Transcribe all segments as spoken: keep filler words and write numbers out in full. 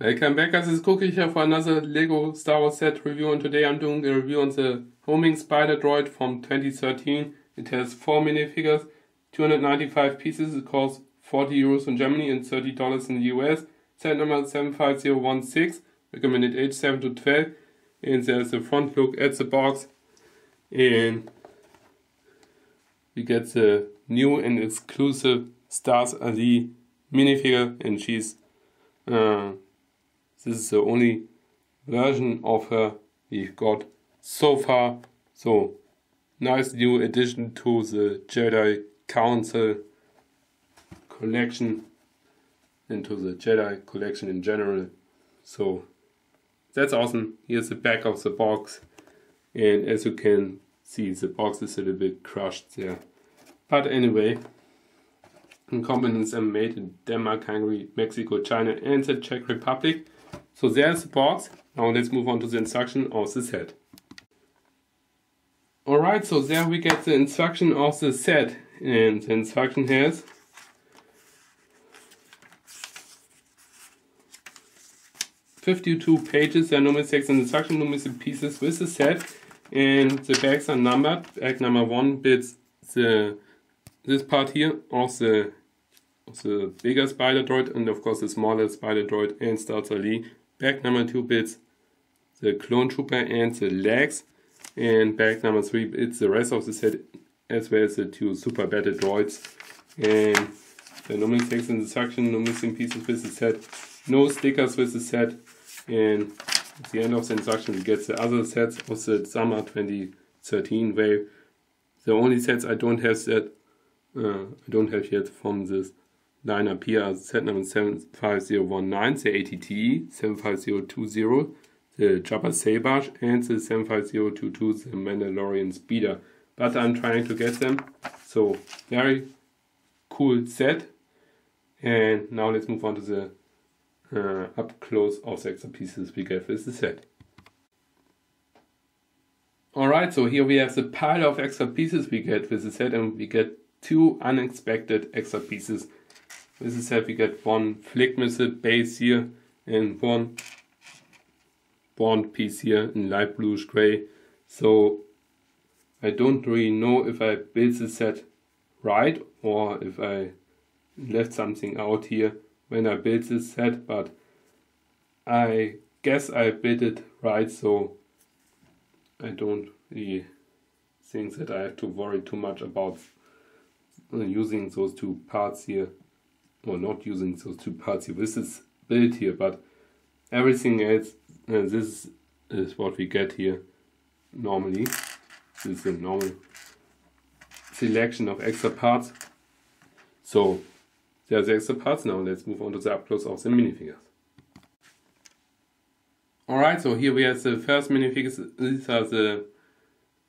Welcome back, this is Klokriecher for another LEGO Star Wars set review, and today I'm doing a review on the Homing Spider Droid from twenty thirteen. It has four minifigures, two hundred ninety-five pieces. It costs forty euros in Germany and thirty dollars in the U S. Set number seven five zero one six, recommended age seven to twelve. And there's a front look at the box, and we get the new and exclusive Stass Allie minifigure, and she's uh, this is the only version of her we've got so far. So, nice new addition to the Jedi Council collection and to the Jedi collection in general. So, that's awesome. Here's the back of the box. And as you can see, the box is a little bit crushed there. But anyway, components are made in Denmark, Hungary, Mexico, China, and the Czech Republic. So there's the box. Now let's move on to the instruction of the set. Alright, so there we get the instruction of the set. And the instruction has fifty-two pages. There are numbered sections and instruction numbers and pieces with the set. And the bags are numbered. Bag number one bits the this part here of the of the bigger spider droid, and of course the smaller spider droid and Stass Allie. Bag number two bits the clone trooper and the legs, and bag number three bits the rest of the set, as well as the two super battle droids. And the numbering text and instruction, no missing pieces with the set, no stickers with the set. And at the end of the instruction we get the other sets of the summer twenty thirteen wave. The only sets I don't have that uh, I don't have yet from this line up here are set number seven five zero one nine, the A T T E, seven five zero two zero, the Jabba Sabash, and the seven five zero two two, the Mandalorian speeder. But I'm trying to get them, so very cool set. And now let's move on to the uh, up close of the extra pieces we get with the set. Alright, so here we have the pile of extra pieces we get with the set, and we get two unexpected extra pieces. With the set we get one flick missile base here and one bond piece here in light bluish grey. So I don't really know if I built the set right or if I left something out here when I built this set, but I guess I built it right, so I don't really think that I have to worry too much about using those two parts here, or not using those two parts here. This is built here, but everything else, uh, this is what we get here normally. This is a normal selection of extra parts. So there are the extra parts. Now let's move on to the up close of the minifigures. Alright, so here we have the first minifigures. These are the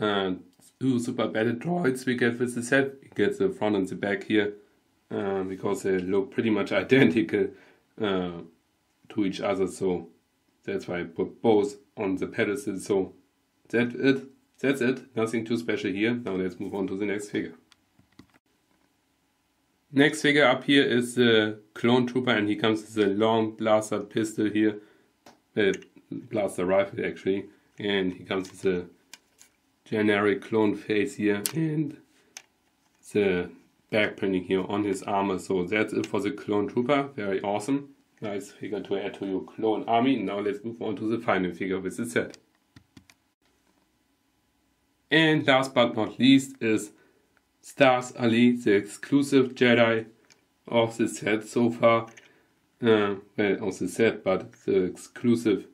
uh, two super battle droids we get with the set. We get the front and the back here uh, because they look pretty much identical uh, to each other, so that's why I put both on the pedestal. So that's it, that's it, nothing too special here. Now let's move on to the next figure. Next figure up here is the clone trooper, and he comes with a long blaster pistol here. Uh, blaster rifle actually, and he comes with a generic clone face here and the back printing here on his armor. So that's it for the clone trooper. Very awesome, nice figure to add to your clone army. Now let's move on to the final figure with the set. And last but not least is Stass Allie, the exclusive Jedi of the set so far. Uh, well, on the set, but the exclusive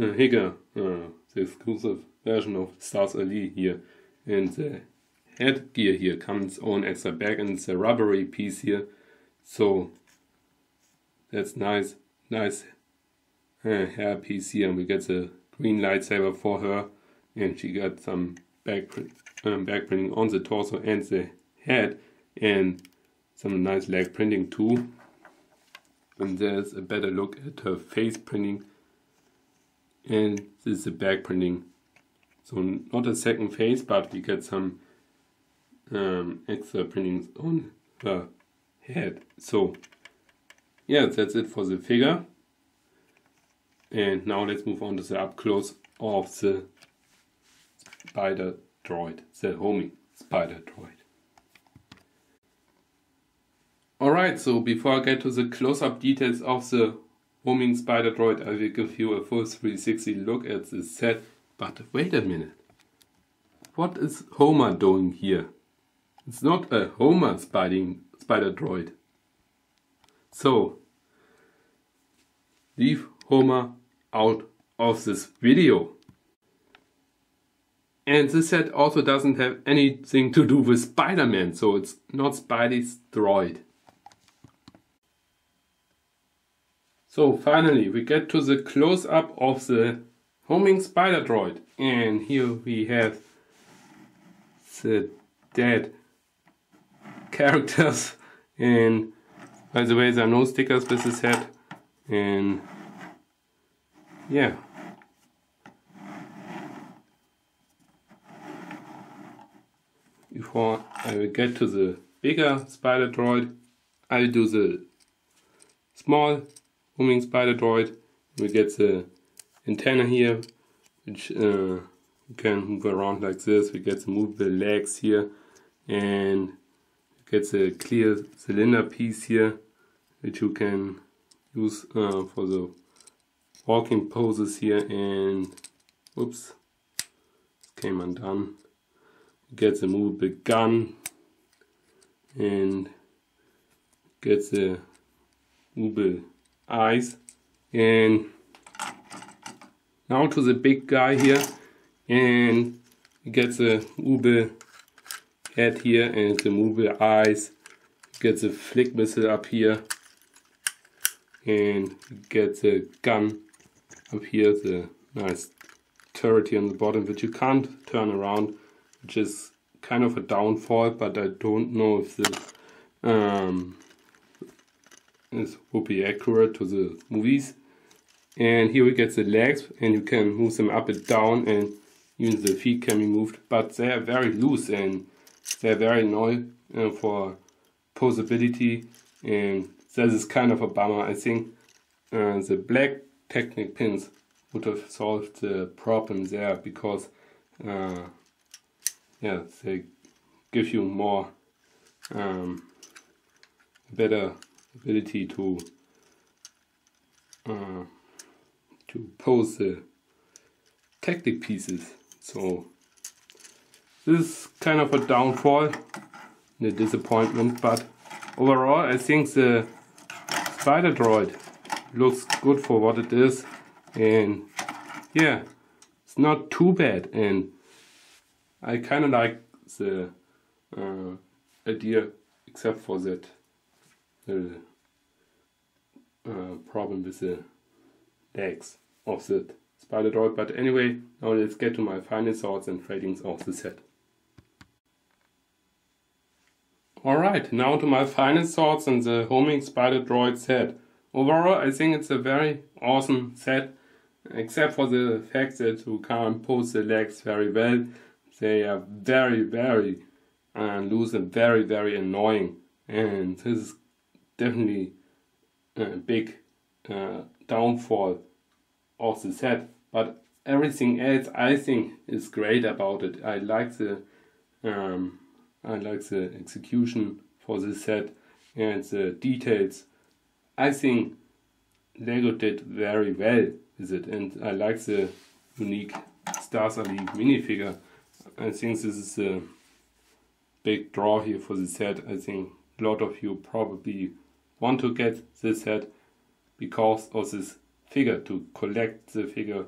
uh, figure, uh, the exclusive version of Stass Allie here. And the headgear here comes on extra bag, and it's a rubbery piece here. So that's nice, nice uh, hair piece here. And we get the green lightsaber for her, and she got some back, print, um, back printing on the torso and the head, and some nice leg printing too. And there's a better look at her face printing, and this is the back printing. So not a second face, but we get some um, extra printings on her head. So yeah, that's it for the figure. And now let's move on to the up close of the spider droid, the homing spider droid. Alright, so before I get to the close-up details of the homing spider droid, I will give you a full three sixty look at the set. But wait a minute, what is Homer doing here? It's not a Homer spider, spider droid. So, leave Homer out of this video. And this set also doesn't have anything to do with Spider-Man, so it's not Spidey's droid. So finally we get to the close-up of the homing spider droid, and here we have the dead characters, and by the way there are no stickers with this head, and yeah. Before I will get to the bigger spider droid, I will do the small homing spider droid. We get the antenna here, which uh, you can move around like this. We get the movable legs here, and you get the clear cylinder piece here, which you can use uh, for the walking poses here. And oops, came undone. Gets a movable gun, and gets the movable eyes. And now to the big guy here, and gets a movable head here and the movable eyes. Gets a flick missile up here, and gets a gun up here. The nice turret here on the bottom, which you can't turn around, which is kind of a downfall, but I don't know if this, um, this would be accurate to the movies. And here we get the legs, and you can move them up and down, and even the feet can be moved, but they are very loose and they are very annoying uh, for posability, and that is kind of a bummer. I think uh, the black Technic pins would have solved the problem there, because uh, yeah, they give you more, um, better ability to uh, to pose the Technic pieces. So this is kind of a downfall, and a disappointment. But overall, I think the Spider Droid looks good for what it is, and yeah, it's not too bad. And I kind of like the uh, idea, except for that uh, uh, problem with the legs of the spider droid. But anyway, now let's get to my final thoughts and ratings of the set. Alright, now to my final thoughts on the homing spider droid set. Overall, I think it's a very awesome set, except for the fact that you can't pose the legs very well. They are very, very uh, loose and very, very annoying, and this is definitely a big uh, downfall of the set. But everything else, I think, is great about it. I like the, um, I like the execution for this set and the details. I think LEGO did very well with it, and I like the unique Stass Allie minifigure. I think this is a big draw here for the set. I think a lot of you probably want to get this set because of this figure, to collect the figure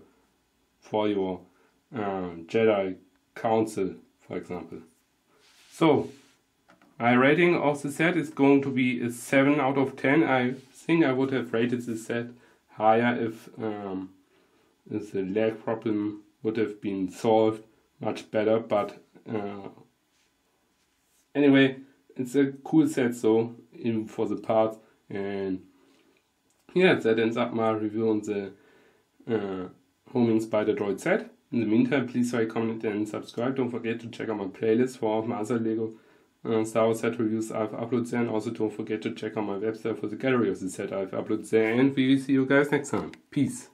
for your uh, Jedi Council, for example. So my rating of the set is going to be a seven out of ten. I think I would have rated the set higher if, um, if the lag problem would have been solved much better, but uh, anyway, it's a cool set, so even for the parts. And yeah, that ends up my review on the uh, homing spider droid set. In the meantime, please like, comment and subscribe. Don't forget to check out my playlist for all of my other LEGO uh, Star Wars set reviews I've uploaded there, and also don't forget to check out my website for the gallery of the set I've uploaded there, and we will see you guys next time. Peace.